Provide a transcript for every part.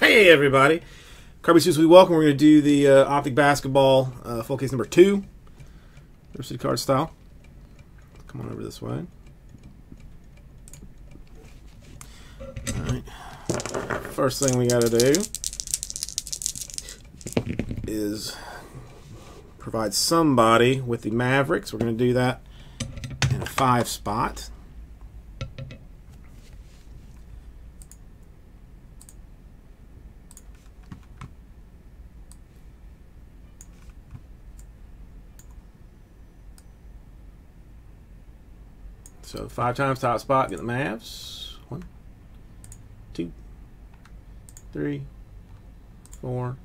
Hey everybody, Kirby Suess, we welcome. We're going to do the Optic Basketball full case number 2, University card style. Come on over this way. All right. First thing we got to do is provide somebody with the Mavericks. We're going to do that in a 5 spot. So 5 times top spot, get the Mavs. 1, 2, 3, 4.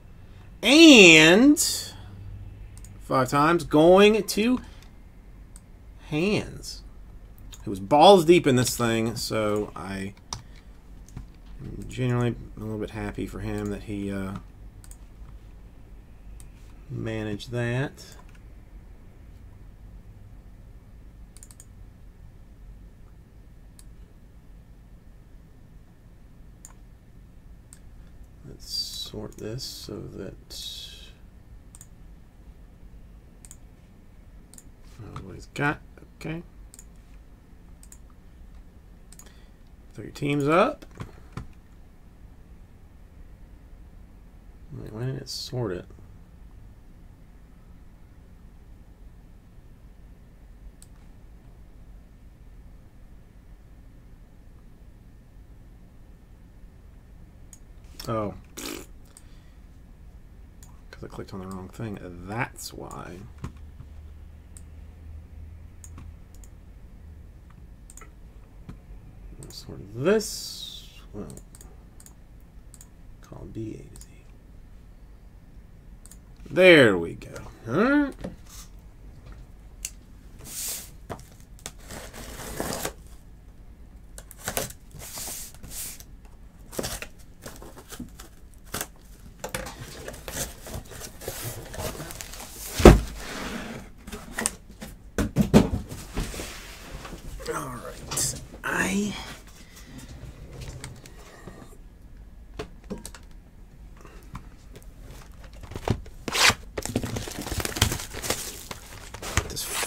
And 5 times going to Hands. It was balls deep in this thing, so I am generally a little bit happy for him that he managed that. Sort this so that what he's got. Okay, throw your teams up. Wait, why didn't it sort it? Oh. I clicked on the wrong thing. That's why. We'll sort this. Well, call B A to Z. There we go. Huh?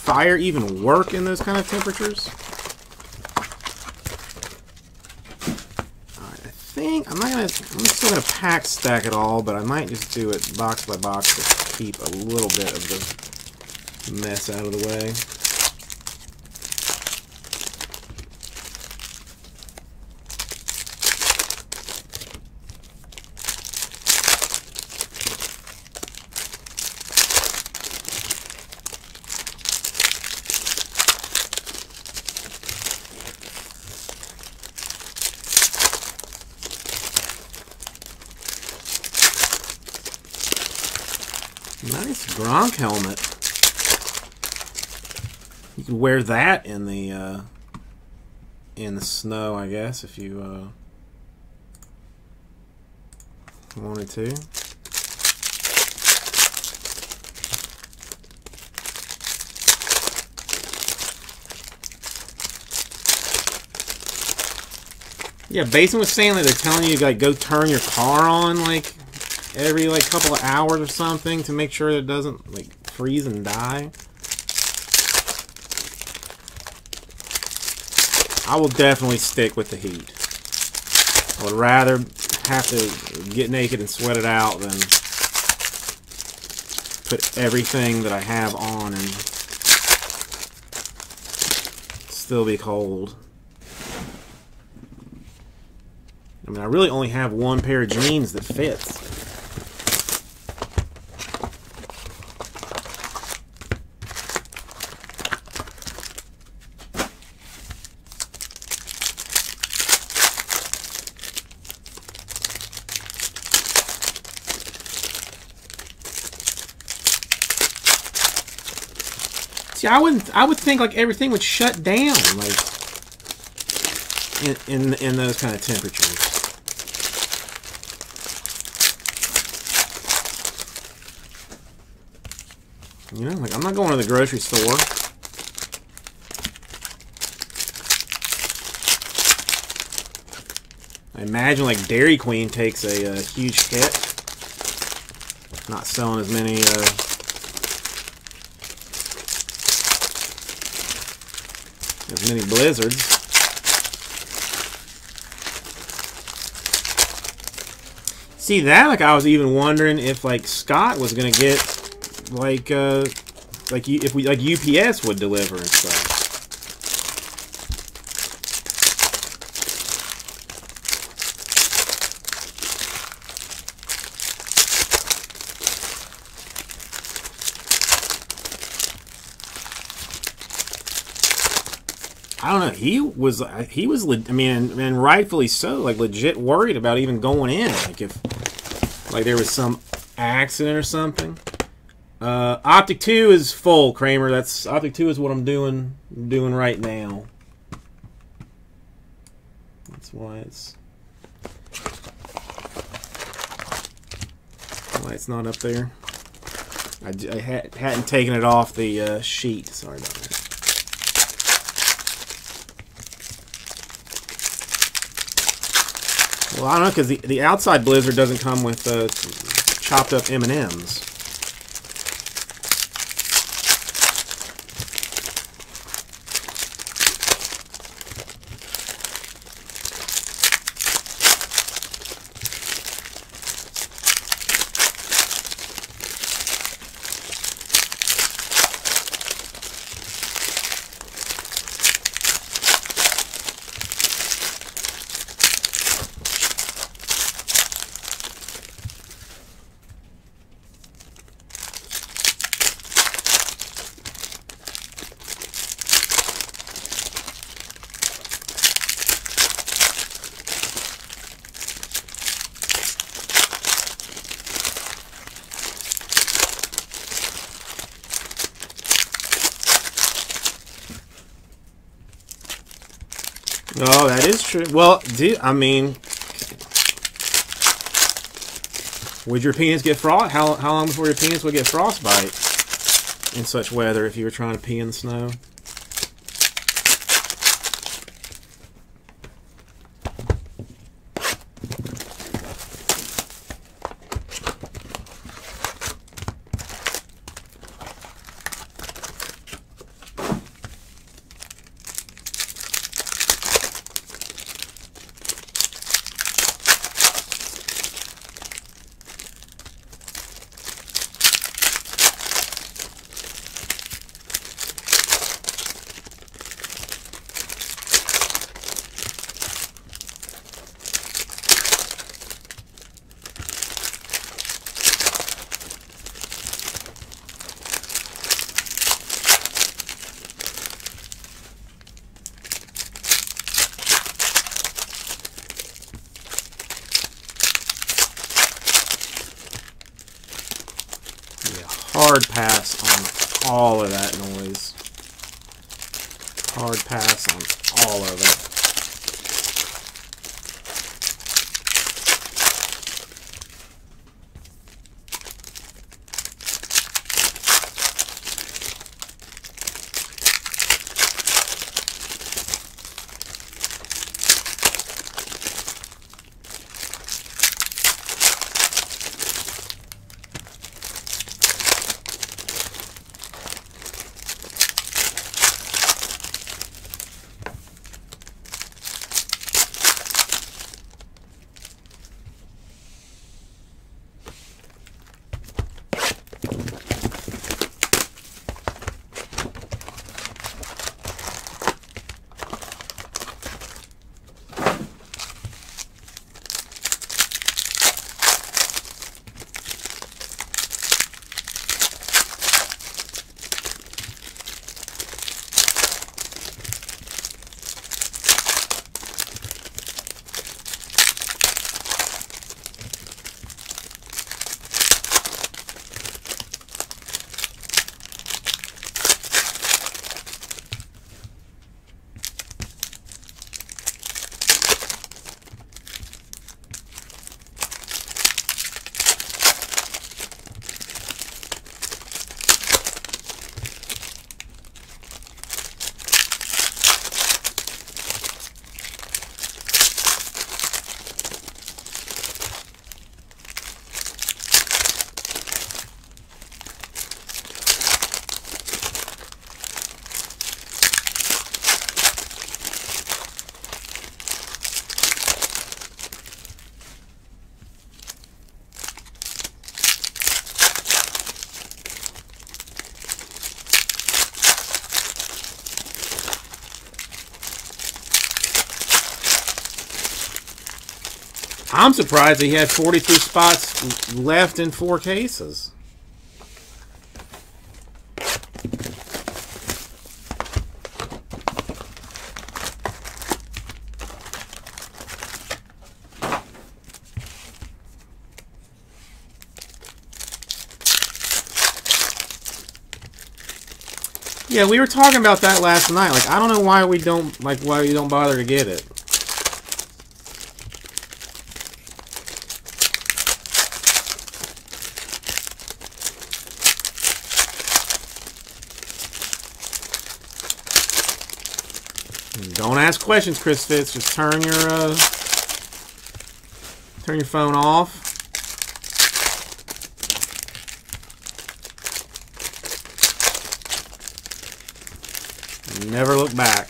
Fire even work in those kind of temperatures? Alright, I think I'm still gonna pack stack it all, but I might just do it box by box to keep a little bit of the mess out of the way. Gronk helmet. You could wear that in the snow, I guess, if you wanted to. Yeah, basing with Stanley, they're telling you to like go turn your car on like every like couple of hours or something to make sure it doesn't like freeze and die. I will definitely stick with the heat. I would rather have to get naked and sweat it out than put everything that I have on and still be cold. I mean, I really only have one pair of jeans that fits. See, I would think like everything would shut down like in those kind of temperatures. You know, like I'm not going to the grocery store. I imagine like Dairy Queen takes a huge hit. Not selling as many Blizzards. See that? Like I was even wondering if like Scott was gonna get like if we like UPS would deliver and stuff. I don't know. He was. I mean, and rightfully so. Like legit worried about even going in. Like if like there was some accident or something. Optic 2 is full, Kramer. That's Optic 2 is what I'm doing right now. That's why it's not up there. I hadn't taken it off the sheet. Sorry about that. Well, I don't know, because the outside Blizzard doesn't come with chopped up M&Ms. Oh, that is true. Well, I mean, would your penis get frostbite? How long before your penis would get frostbite in such weather if you were trying to pee in the snow? Hard pass on all of that noise. Hard pass on all of I'm surprised he had 43 spots left in 4 cases. Yeah, we were talking about that last night. Like, I don't know why we don't, like, why you don't bother to get it. Don't ask questions, Chris Fitz. Just turn your phone off. Never look back.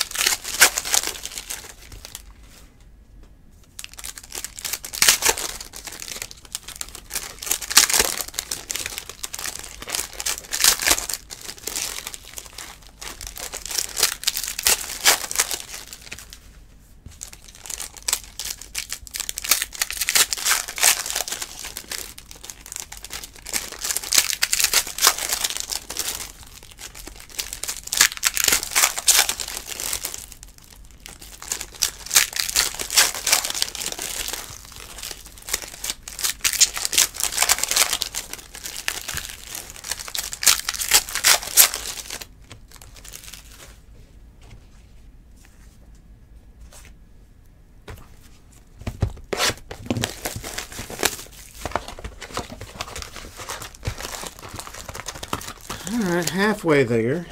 Halfway there.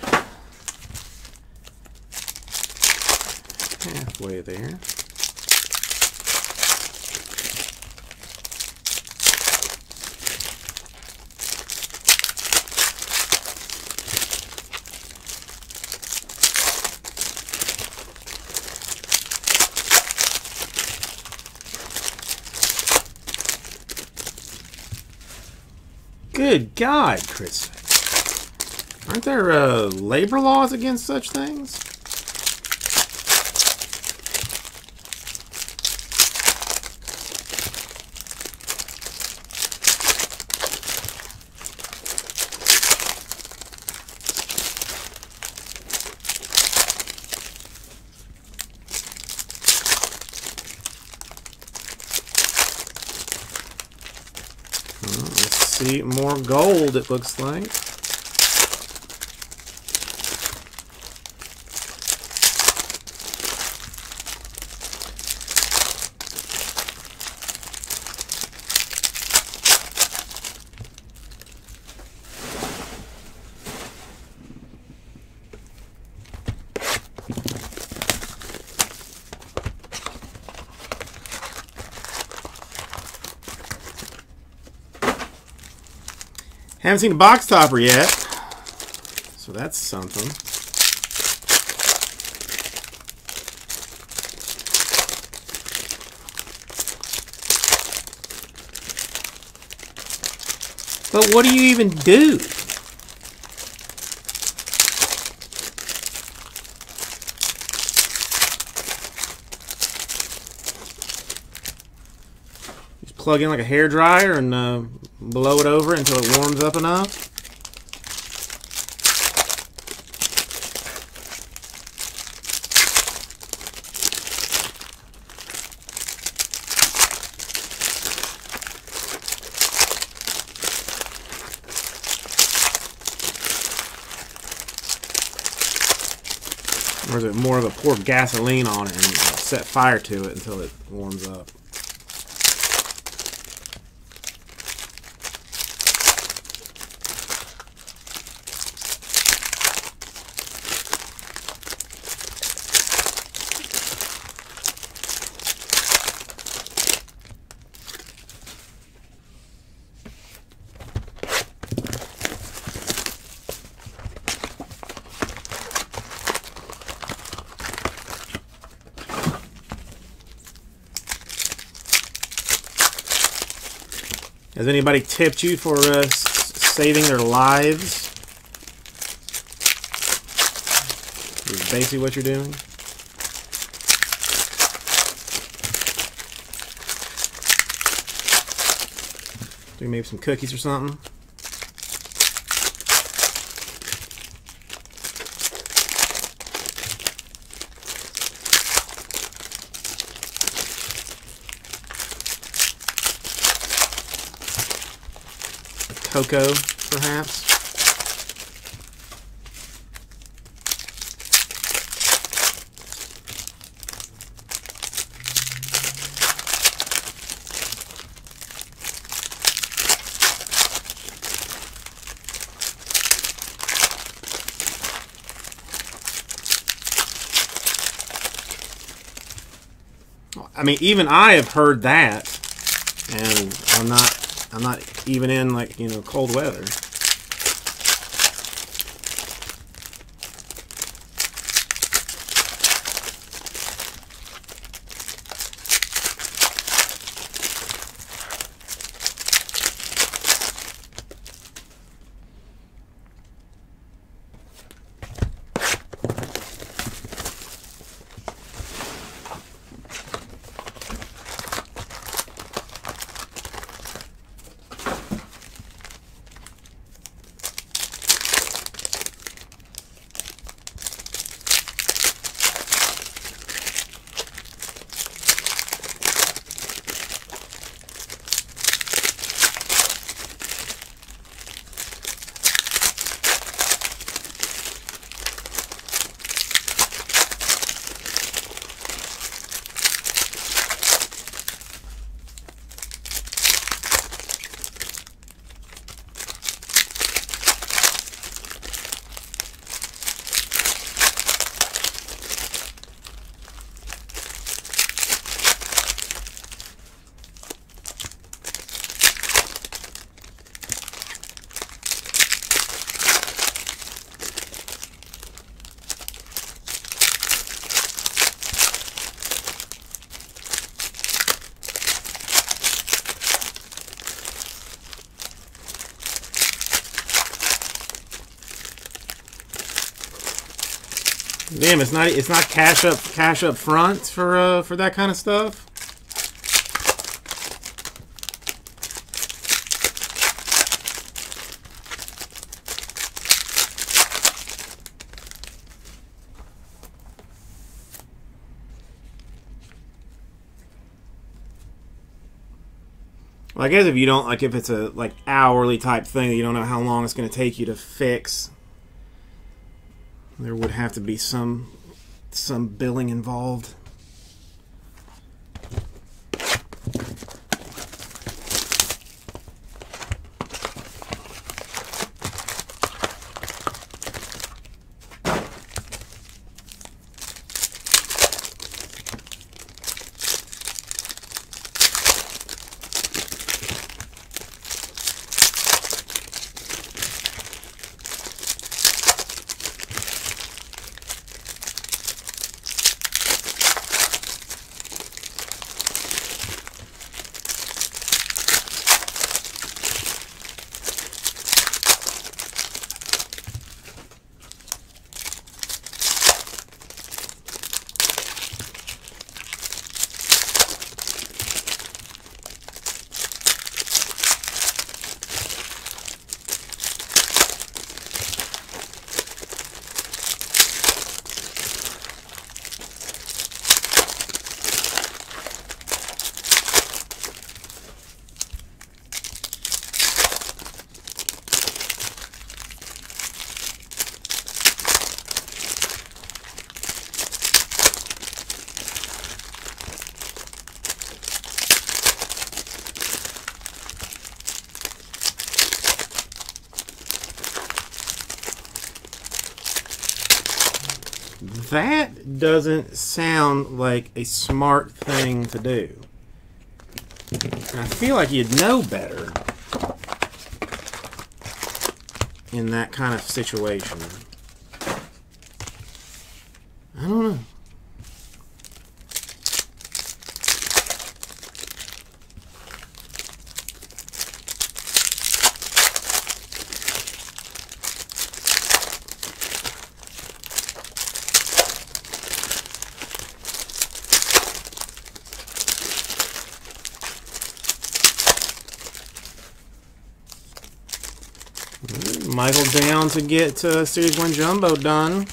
Halfway there. Good God, Chris. Aren't there labor laws against such things? Well, let's see, more gold it looks like. Haven't seen a box topper yet, so that's something. But what do you even do? Plug in like a hairdryer and blow it over until it warms up enough. Or is it more of a pour gasoline on it and set fire to it until it warms up? Has anybody tipped you for saving their lives? Is basically what you're doing. Do maybe some cookies or something. Cocoa, perhaps. I mean, even I have heard that, and I'm not even in, like, you know, cold weather. Damn, it's not cash up front for that kind of stuff. Well, I guess if you don't, like, if it's a like hourly type thing, you don't know how long it's going to take you to fix. There would have to be some billing involved. That doesn't sound like a smart thing to do. I feel like you'd know better in that kind of situation. I don't know. Michael down to get Series 1 Jumbo done.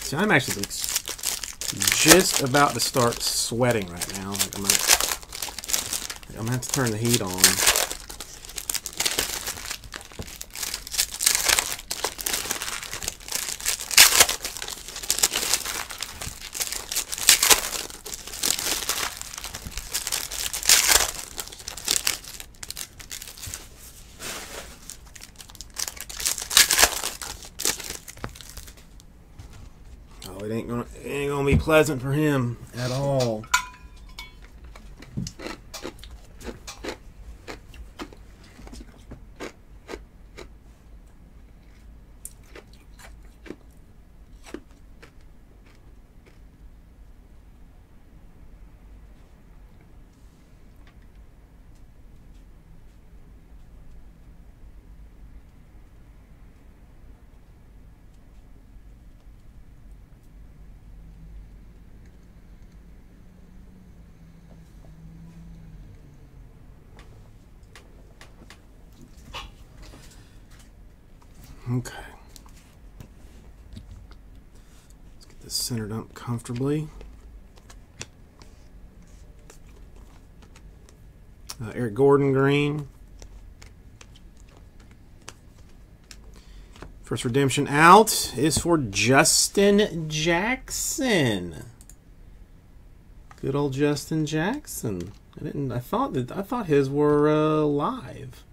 See, I'm actually just about to start sweating right now. Like I'm gonna have to turn the heat on. Oh, it ain't gonna be pleasant for him at all. Okay, let's get this centered up comfortably. Eric Gordon Green. First redemption out is for Justin Jackson. Good old Justin Jackson. I thought his were live.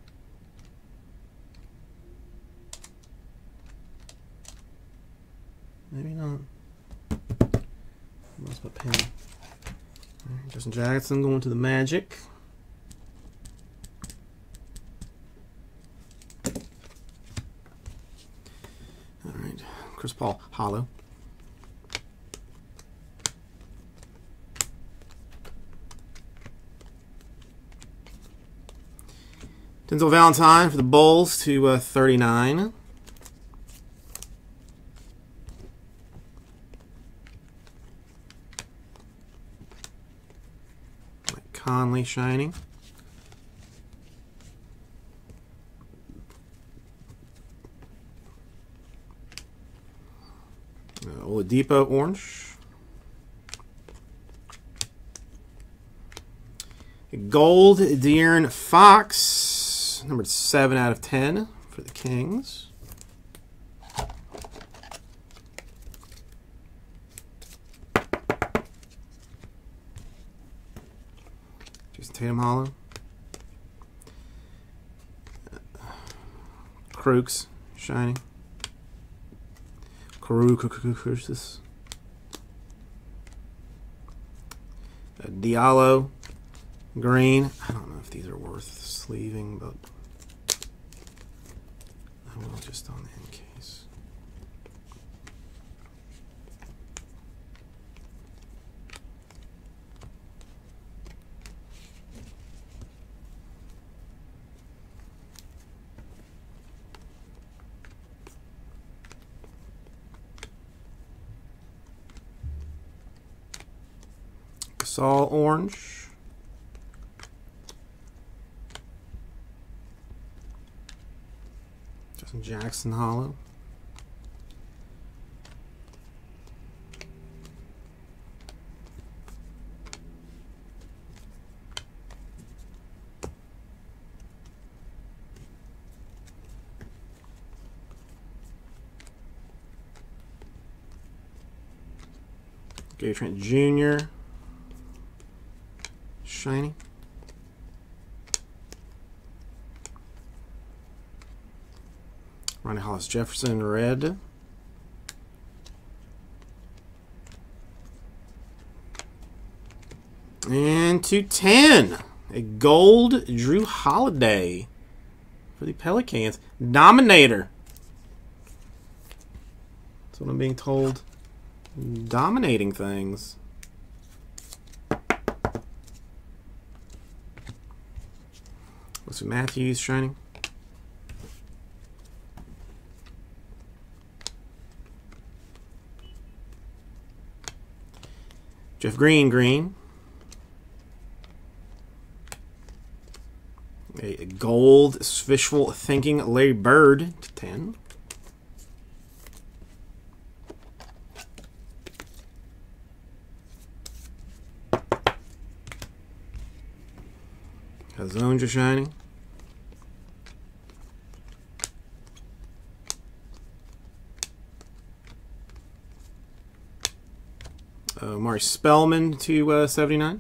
Maybe not. Lost my pen. Justin Jackson going to the Magic. All right, Chris Paul, hollow. Denzel Valentine for the Bulls to 39. Conley shining. Oladipo orange. Gold De'Aaron Fox, numbered 7/10 for the Kings. Tatum hollow. Crooks shining. Crooks. Diallo green. I don't know if these are worth sleeving, but I will just on the end case. All orange. Justin Jackson hollow. Gary Trent Junior. Shiny. Ronnie Hollis Jefferson, red. And 2/10, a gold Drew Holiday for the Pelicans. Dominator. That's what I'm being told. Dominating things. Was it Matthews shining? Jeff Green, A gold, visual thinking, Larry Bird /10. Zones are shining. Mari Spellman /79.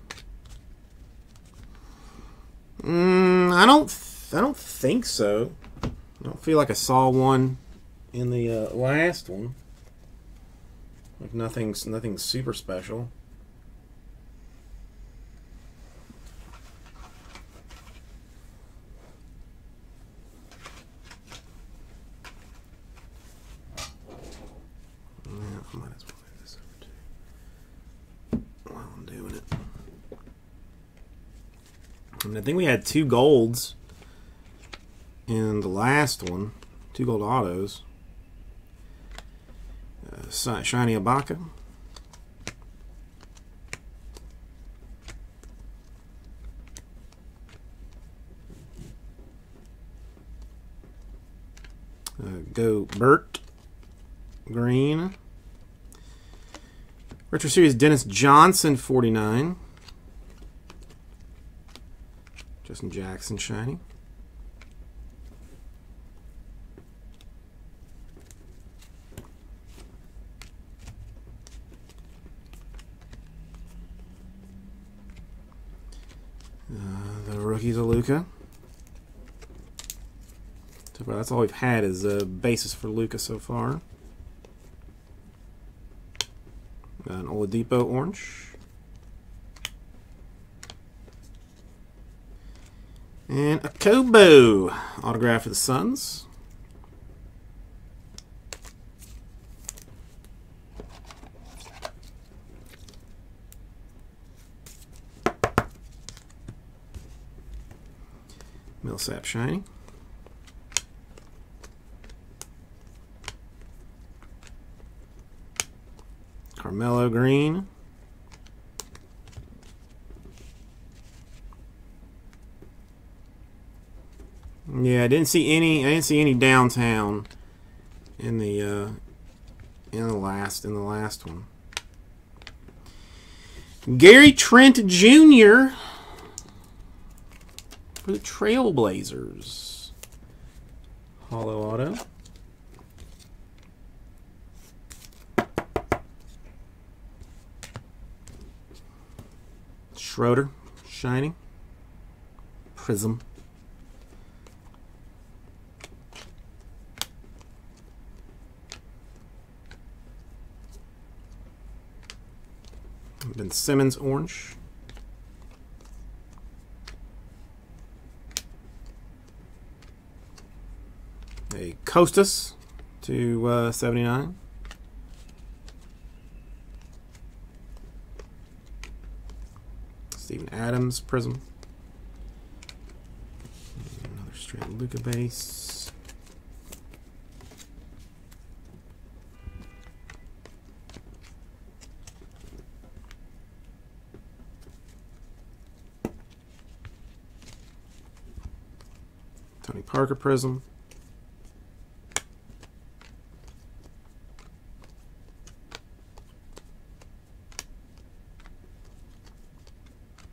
I don't think so. I don't feel like I saw one in the last one. Like nothing super special. I think we had 2 golds in the last one. 2 gold autos. Shiny Ibaka. Go Burt. Green. Retro Series Dennis Johnson /49. Justin Jackson shiny. The rookies of Luka. So far, that's all we've had is a basis for Luka so far. Got an Oladipo orange. And a Kobo autograph for the Suns. Millsap shiny. Carmelo green. Yeah, I didn't see any downtown in the last one. Gary Trent Junior for the Trailblazers. Hollow auto. Schroeder, shiny. Prism. Ben Simmons orange. A Costas /79. Steven Adams prism. Another straight Luka base. Parker prism.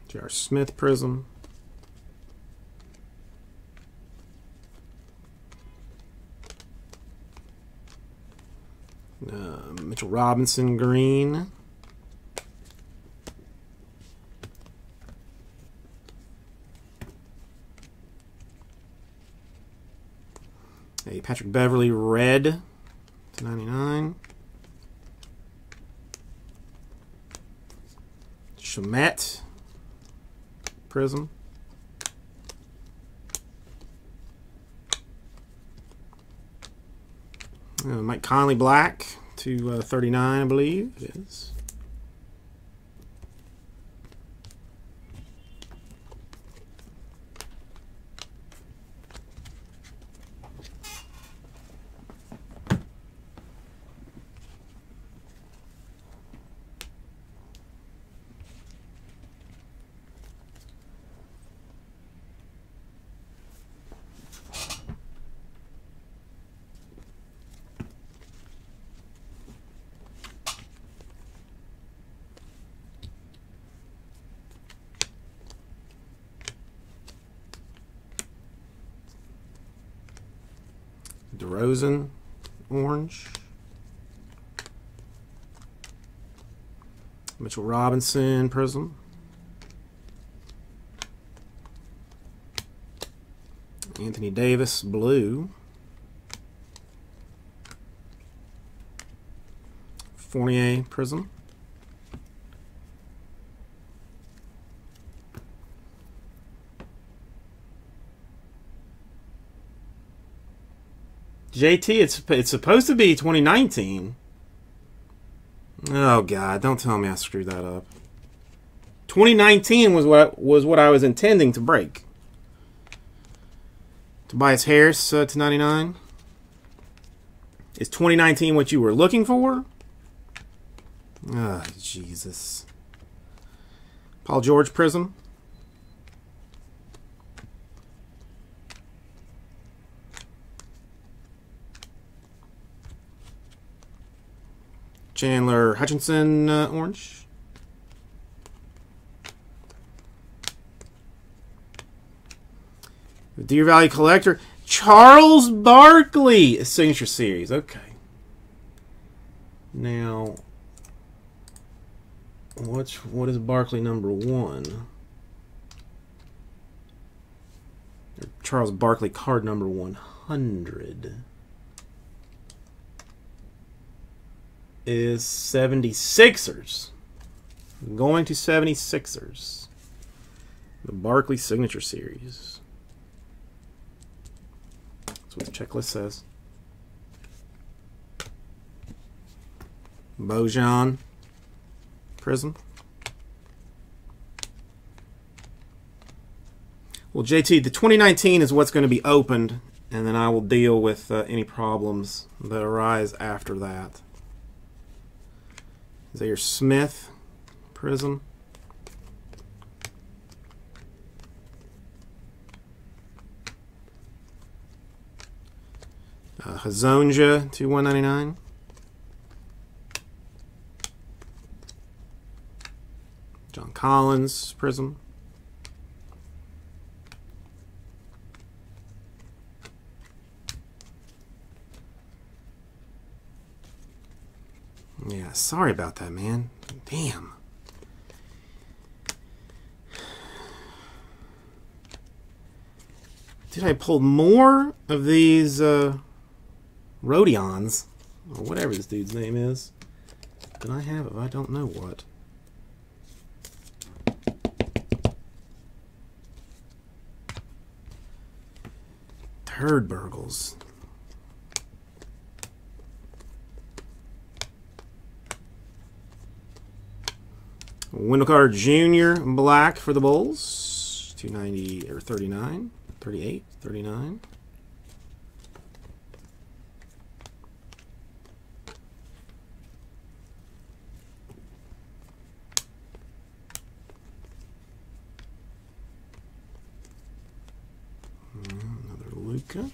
J.R. Smith prism. Mitchell Robinson green. Patrick Beverly red /99. Shamet prism. Mike Conley black /39, I believe it is. DeRozan, orange. Mitchell Robinson, prism. Anthony Davis, blue. Fournier, prism. JT, it's supposed to be 2019. Oh God! Don't tell me I screwed that up. 2019 was what I was intending to break. Tobias Harris /99. Is 2019 what you were looking for? Ah, oh, Jesus. Paul George prism. Chandler Hutchinson, orange. Deer Valley Collector. Charles Barkley, Signature Series. Okay. Now, what is Barkley #1? Charles Barkley card #100. Is 76ers. Going to 76ers. The Barkley Signature Series. That's what the checklist says. Bojan, prism. Well, JT, the 2019 is what's going to be opened, and then I will deal with any problems that arise after that. Zaire Smith, prism. Hazonja, /199. John Collins, prism. Yeah, sorry about that, man. Damn. Did I pull more of these Rodions? Or whatever this dude's name is. Did I have it? I don't know what. Turd Burgles. Wendell Carter Jr. black for the Bulls. 290 or 39. 38. 39. Another Luka.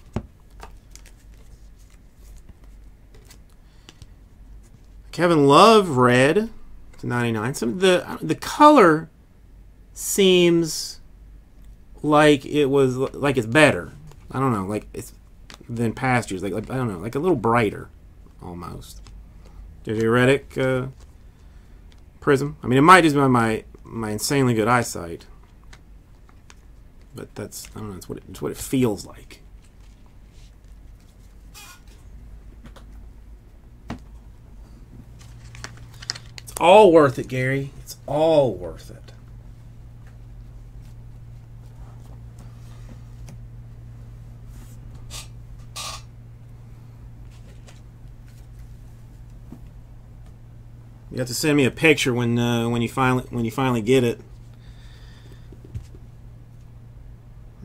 Kevin Love red. /99. Some of the color seems like it was like it's better. I don't know, like it's than past years. Like I don't know, like a little brighter, almost. JJ Redick prism. I mean, it might just be my insanely good eyesight, but that's I don't know. It's what it feels like. All worth it, Gary. It's all worth it. You have to send me a picture when you finally get it.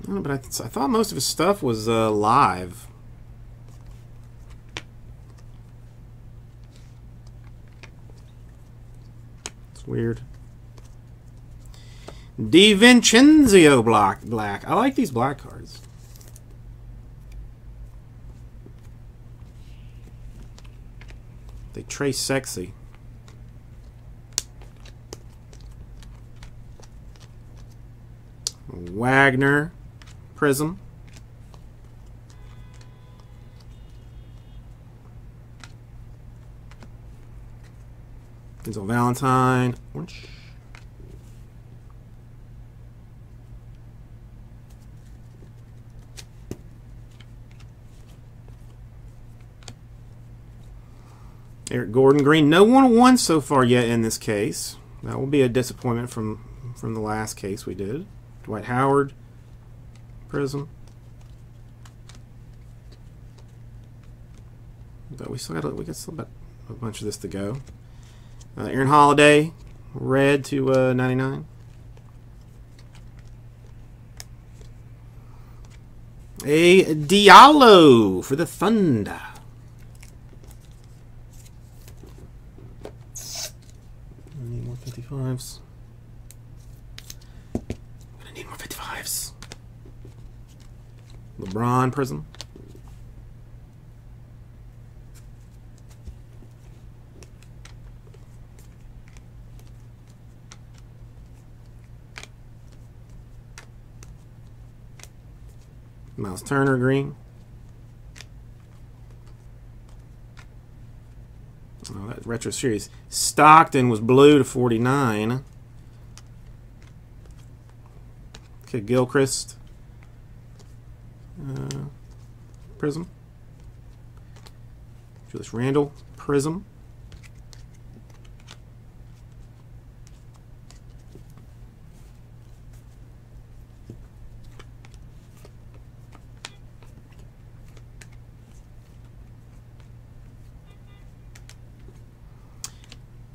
No, but I thought most of his stuff was live. Weird. DiVincenzo black. I like these black cards. They trace sexy. Wagner prism. Denzel Valentine. Orange. Eric Gordon Green. No one won so far yet in this case. That will be a disappointment from the last case we did. Dwight Howard. Prism. But we still got about a bunch of this to go. Aaron Holiday, red to 99. A Diallo for the Thunder. I need more 55s. I'm gonna need more 55s. LeBron Prism. Miles Turner Green. Oh, that retro series. Stockton was blue to 49. Okay, Gilchrist. Prism. Julius Randle. Prism.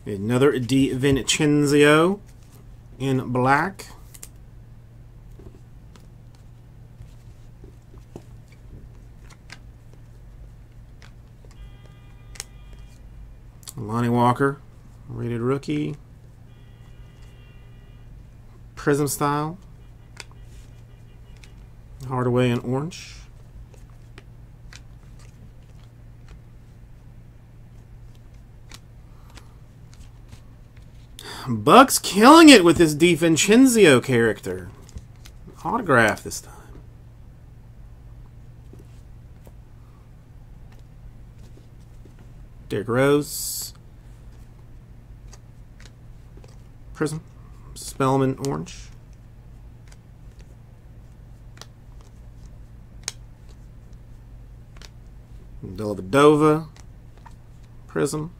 Another DiVincenzo in black. Lonnie Walker, rated rookie. Prism style. Hardaway in orange. Bucks killing it with this DiVincenzo character. Autograph this time. Derrick Rose. Prism. Spellman orange. Dellavedova. Prism.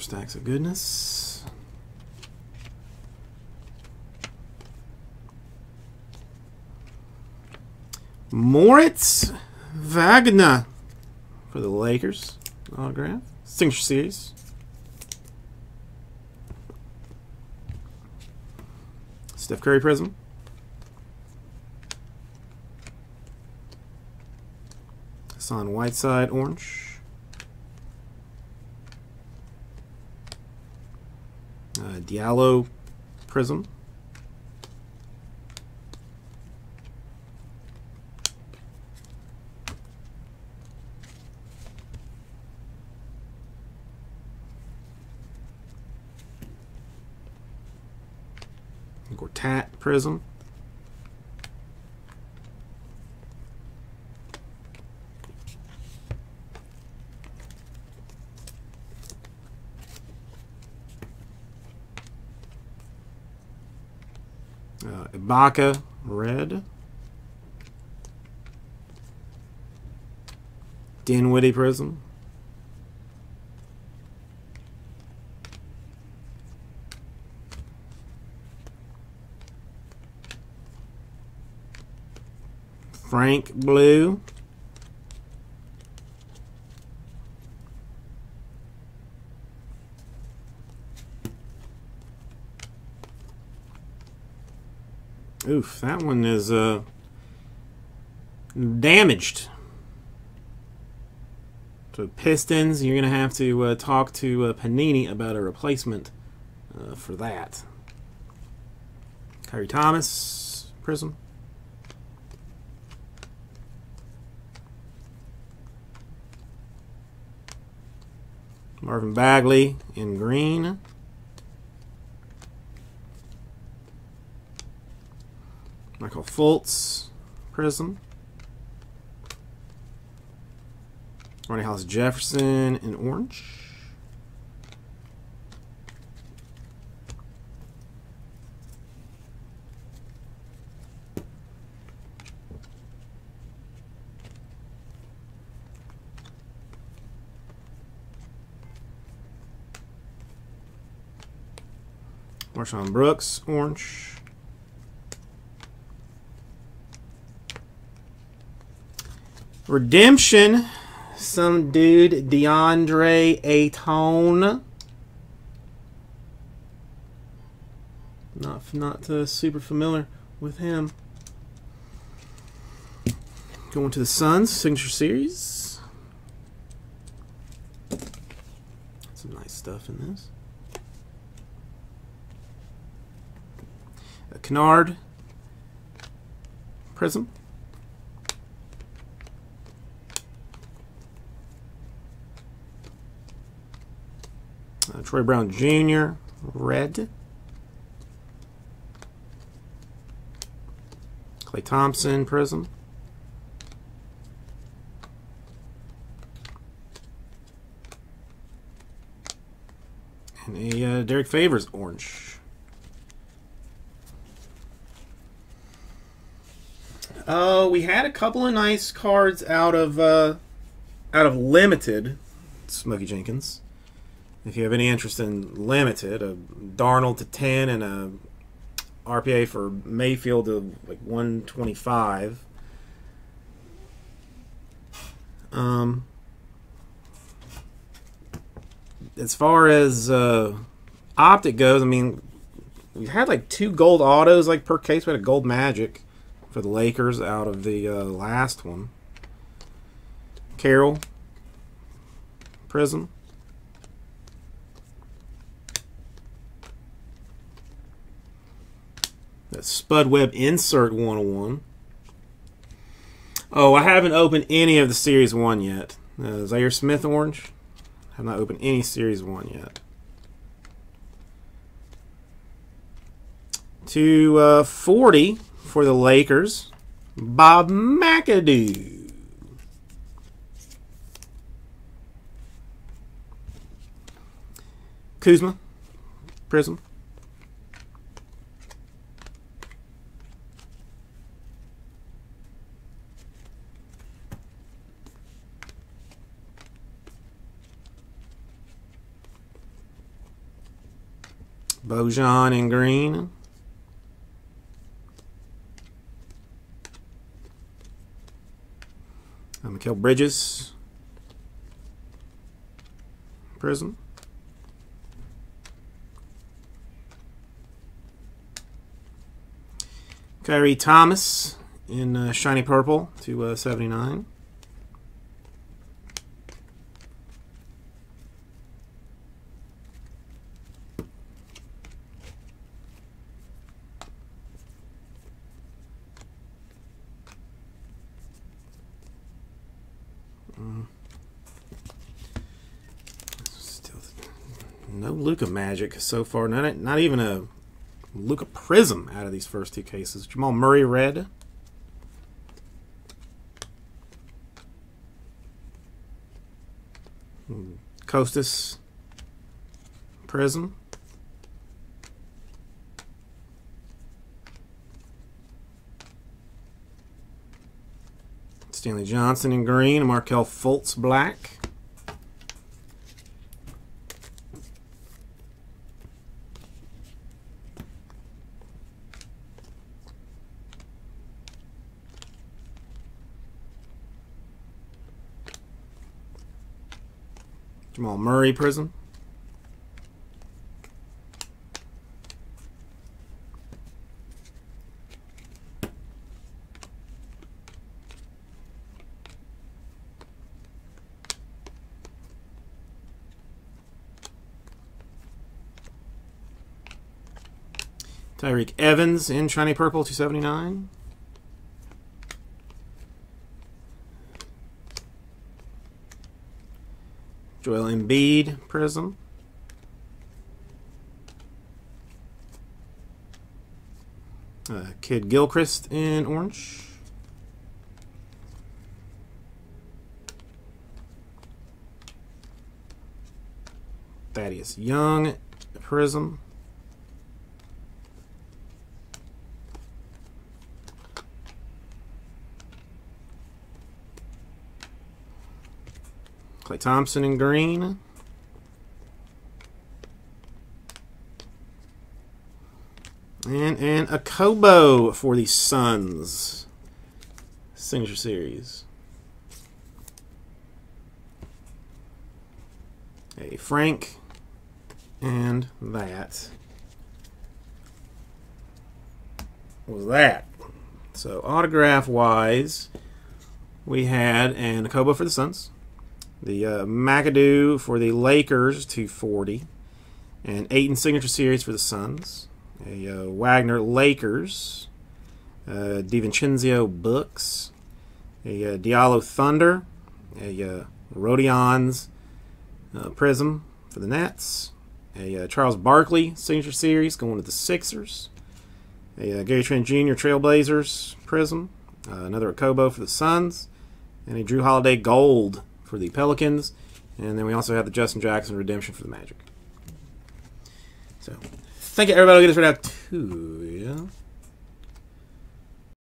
Stacks of goodness. Moritz Wagner for the Lakers. Autograph. Signature series. Steph Curry Prism. Hassan Whiteside orange. Diallo Prism. Gortat Prism. Ibaka red. Dinwiddie Prism. Frank blue. Oof, that one is damaged. So Pistons, you're going to have to talk to Panini about a replacement for that. Kyrie Thomas, prism? Marvin Bagley in green. Michael Fultz, prism. Ronnie Hollis Jefferson in orange. Marshawn Brooks, orange. Redemption, some dude, DeAndre Ayton. Not super familiar with him. Going to the Suns, Signature Series. Some nice stuff in this. Kennard, prism. Troy Brown Jr., red. Klay Thompson, prism. And a Derek Favors, orange. We had a couple of nice cards out of limited. Smokey Jenkins. If you have any interest in limited, a Darnold to 10 and a RPA for Mayfield to like 125. As far as Optic goes, I mean, we've had like 2 gold autos like per case. We had a gold Magic for the Lakers out of the last one. Carroll, prism. That Spud Webb insert 101. Oh, I haven't opened any of the Series 1 yet. Zaire Smith orange. I have not opened any Series 1 yet. 240. For the Lakers, Bob McAdoo. Kuzma, prism. Bojan in green. Mikael Bridges, prism. Kyrie Thomas in shiny purple to 79. No Luka Magic so far. Not even a Luka prism out of these first 2 cases. Jamal Murray red. Costas prism. Stanley Johnson in green. Markelle Fultz black. Jamal Murray prism. Tyreek Evans in shiny purple, 279. Joel Embiid prism. Kid Gilchrist in orange. Thaddeus Young prism. Klay Thompson in green. And an Okobo for the Suns. Signature Series. Hey, Frank. And that was that. So, autograph-wise, we had an Okobo for the Suns. The McAdoo for the Lakers, 240. And Ayton Signature Series for the Suns. A Wagner Lakers, DiVincenzo Books, a Diallo Thunder, a Rodion's Prism for the Nets, a Charles Barkley Signature Series going to the Sixers, a Gary Trent Junior Trailblazers Prism, another Okobo for the Suns, and a Drew Holiday Gold for the Pelicans, and then we also have the Justin Jackson Redemption for the Magic. So... thank you, everybody. We'll get this right out to you.